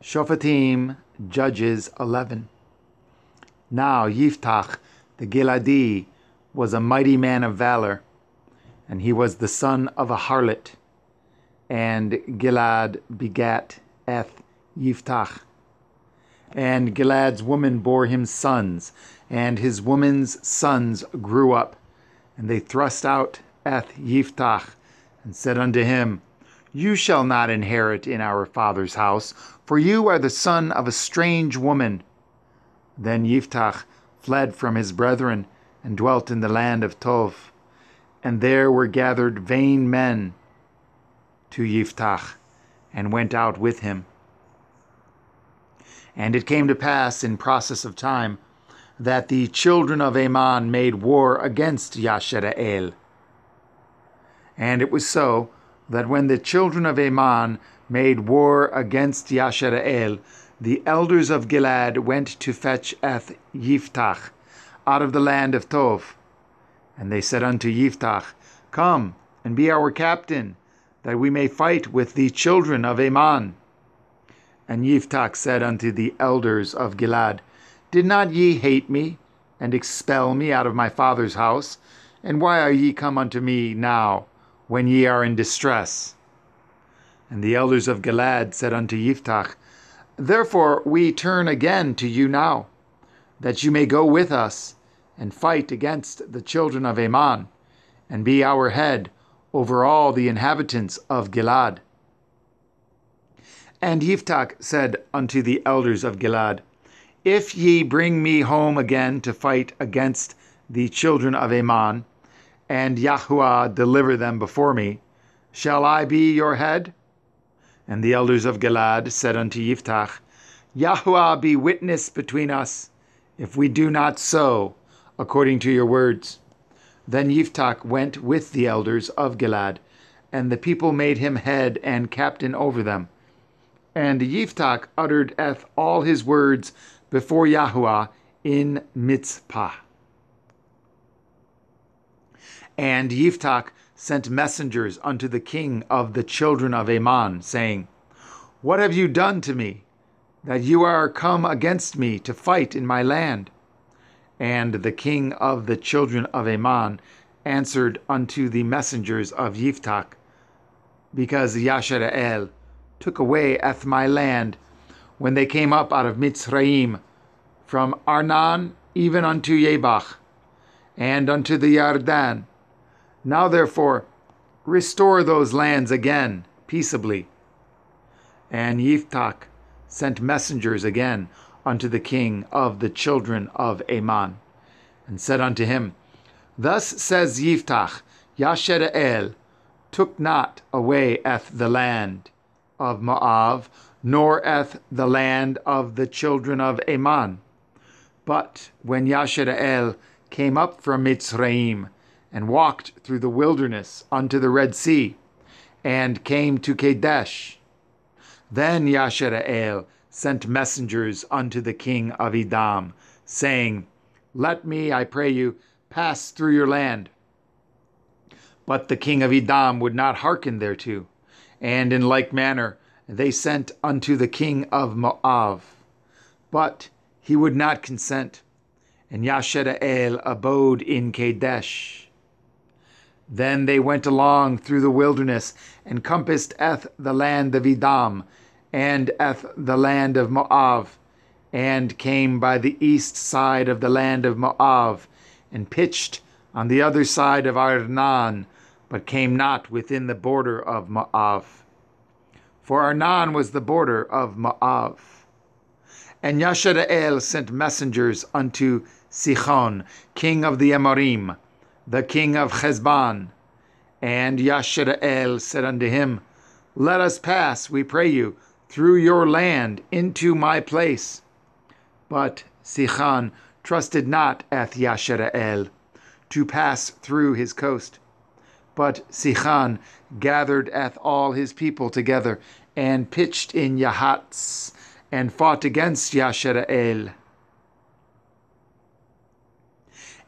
Shoftim, Judges 11. Now Yiftach, the Giladi, was a mighty man of valor, and he was the son of a harlot. And Gilead begat Eth Yiftach. And Gilead's woman bore him sons, and his woman's sons grew up. And they thrust out Eth Yiftach, and said unto him, You shall not inherit in our father's house, for you are the son of a strange woman. Then Yiftach fled from his brethren, and dwelt in the land of Tov. And there were gathered vain men to Yiftach, and went out with him. And it came to pass in process of time that the children of Ammon made war against Yashara'el. And it was so that when the children of Ammon made war against Yashara'el, the elders of Gilead went to fetch Eth Yiftach out of the land of Tov. And they said unto Yiftach, Come and be our captain, that we may fight with the children of Ammon. And Yiftach said unto the elders of Gilead, Did not ye hate me, and expel me out of my father's house? And why are ye come unto me now, when ye are in distress? And the elders of Gilead said unto Yiftach, Therefore we turn again to you now, that you may go with us, and fight against the children of Ammon, and be our head over all the inhabitants of Gilead. And Yiftach said unto the elders of Gilead, If ye bring me home again to fight against the children of Ammon, and Yahuwah deliver them before me, shall I be your head? And the elders of Gilead said unto Yiftach, Yahuwah be witness between us, if we do not so, according to your words. Then Yiftach went with the elders of Gilead, and the people made him head and captain over them. And Yiftach uttered all his words before Yahuwah in Mitzpah. And Yiftach sent messengers unto the king of the children of Ammon, saying, What have you done to me, that you are come against me to fight in my land? And the king of the children of Ammon answered unto the messengers of Yiftach, Because Yashara'el took away my land, when they came up out of Mitzrayim, from Arnon even unto Yebach, and unto the Yardan. Now therefore restore those lands again peaceably. And Yiftach sent messengers again unto the king of the children of Ammon, and said unto him, Thus says Yiftach, Yashara'el took not away the land of Moab, nor the land of the children of Ammon. But when Yashara'el came up from Mitzrayim, and walked through the wilderness unto the Red Sea, and came to Kadesh, then Yashara'el sent messengers unto the king of Edom, saying, Let me, I pray you, pass through your land. But the king of Edom would not hearken thereto. And in like manner they sent unto the king of Moab, but he would not consent. And Yashara'el abode in Kadesh. Then they went along through the wilderness, and compassed the land of Edom, and the land of Moab, and came by the east side of the land of Moab, and pitched on the other side of Arnon, but came not within the border of Moab. For Arnon was the border of Moab. And Yashara'el sent messengers unto Sichon, king of the Amorim, the king of Heshbon. And Yashara'el said unto him, Let us pass, we pray you, through your land into my place. But Sichon trusted not Yashara'el to pass through his coast. But Sihon gathered all his people together, and pitched in Yahatz, and fought against Yashara'el.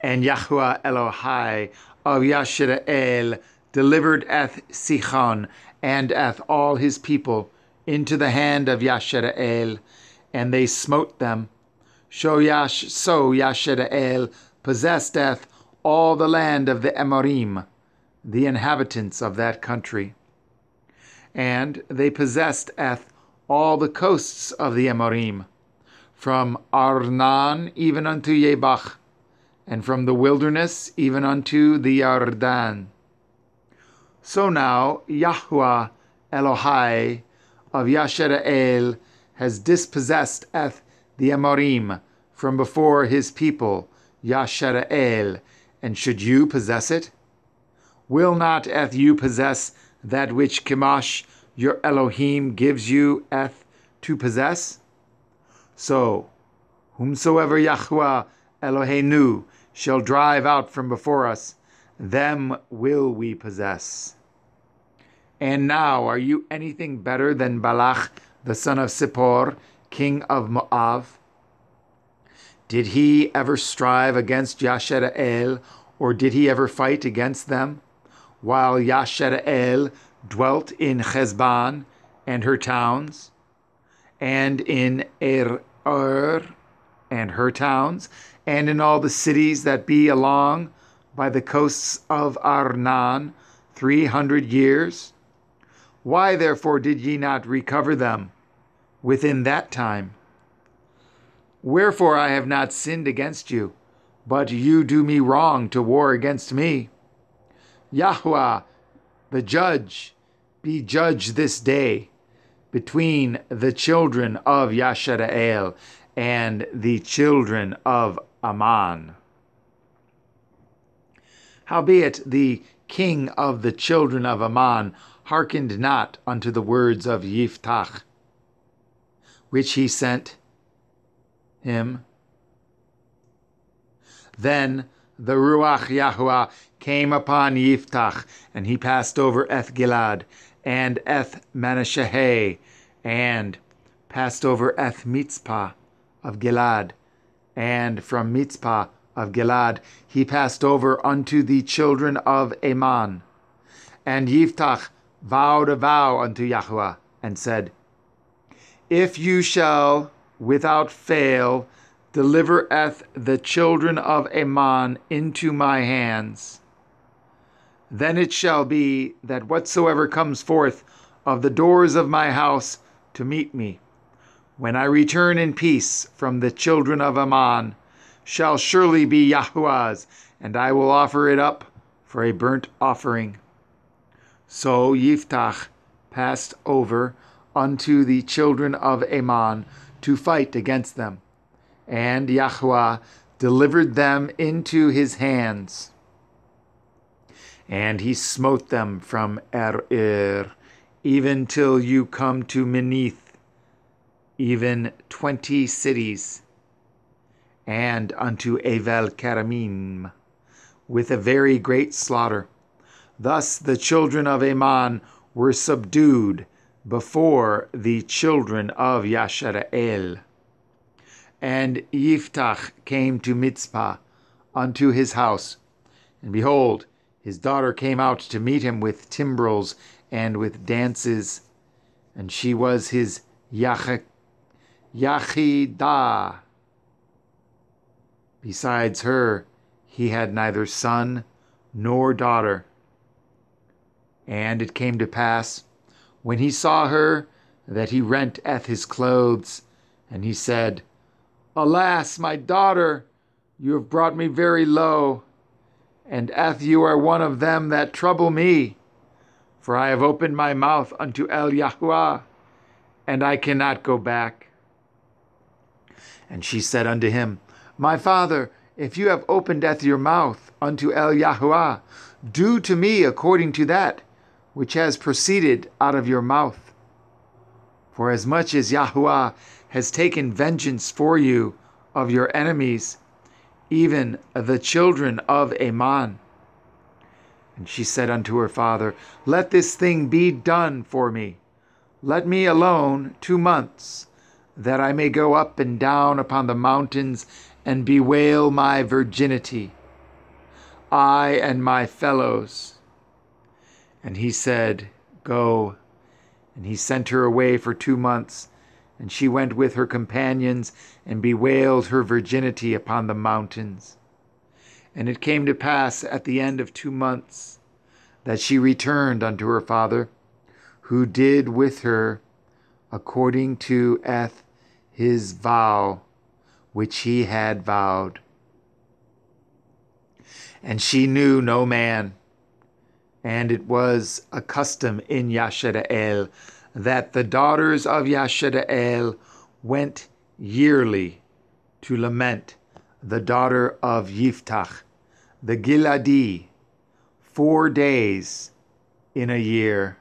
And Yahuwah Elohai of Yashara'el delivered Sihon and all his people into the hand of Yashara'el, and they smote them. So Yashara'el possesseth all the land of the Amorim, the inhabitants of that country. And they possessedeth all the coasts of the Amorim, from Arnon even unto Yebach, and from the wilderness even unto the Yardan. So now Yahuwah Elohai of Yashara'el has dispossessedeth the Amorim from before his people, Yashara'el, and should you possess it? Will not Eth you possess that which Chemosh your Elohim gives you, Eth, to possess? So, whomsoever Yahuwah Eloheinu shall drive out from before us, them will we possess. And now, are you anything better than Balach, the son of Sippor, king of Moab? Did he ever strive against Yashara'el, or did he ever fight against them, while Yashara'el dwelt in Heshbon and her towns, and in Er-ir and her towns, and in all the cities that be along by the coasts of Arnon 300 years? Why therefore did ye not recover them within that time? Wherefore I have not sinned against you, but you do me wrong to war against me. Yahuwah, the judge, be judge this day between the children of Yashara'el and the children of Ammon. Howbeit the king of the children of Ammon hearkened not unto the words of Yiftach, which he sent him. Then the Ruach Yahuwah came upon Yiftach, and he passed over Eth Gilead, and Eth Manasheh, and passed over Eth Mitzpah of Gilead, and from Mitzpah of Gilead he passed over unto the children of Ammon. And Yiftach vowed a vow unto Yahuwah, and said, If you shall without fail delivereth the children of Ammon into my hands, then it shall be that whatsoever comes forth of the doors of my house to meet me, when I return in peace from the children of Ammon, shall surely be Yahuwah's, and I will offer it up for a burnt offering. So Yiftach passed over unto the children of Ammon to fight against them, and Yahuwah delivered them into his hands. And he smote them from Er-ir, even till you come to Menith, even 20 cities, and unto Evel Karamim, with a very great slaughter. Thus the children of Ammon were subdued before the children of Yashara'el. And Yiftach came to Mitzpah unto his house, and behold, his daughter came out to meet him with timbrels and with dances, and she was his Yachidah. Besides her, he had neither son nor daughter. And it came to pass, when he saw her, that he rent his clothes, and he said, Alas, my daughter, you have brought me very low, and you are one of them that trouble me. For I have opened my mouth unto El Yahuwah, and I cannot go back. And she said unto him, My father, if you have opened your mouth unto El Yahuwah, do to me according to that which has proceeded out of your mouth. For as much as Yahuwah has taken vengeance for you of your enemies, even the children of Ammon. And she said unto her father, Let this thing be done for me. Let me alone 2 months, that I may go up and down upon the mountains and bewail my virginity, I and my fellows. And he said, Go, And he sent her away for 2 months, and she went with her companions and bewailed her virginity upon the mountains. And it came to pass at the end of 2 months that she returned unto her father, who did with her according to Eth his vow, which he had vowed. And she knew no man. And it was a custom in Yashara'el that the daughters of Yashara'el went yearly to lament the daughter of Yiftach, the Giladi, 4 days in a year.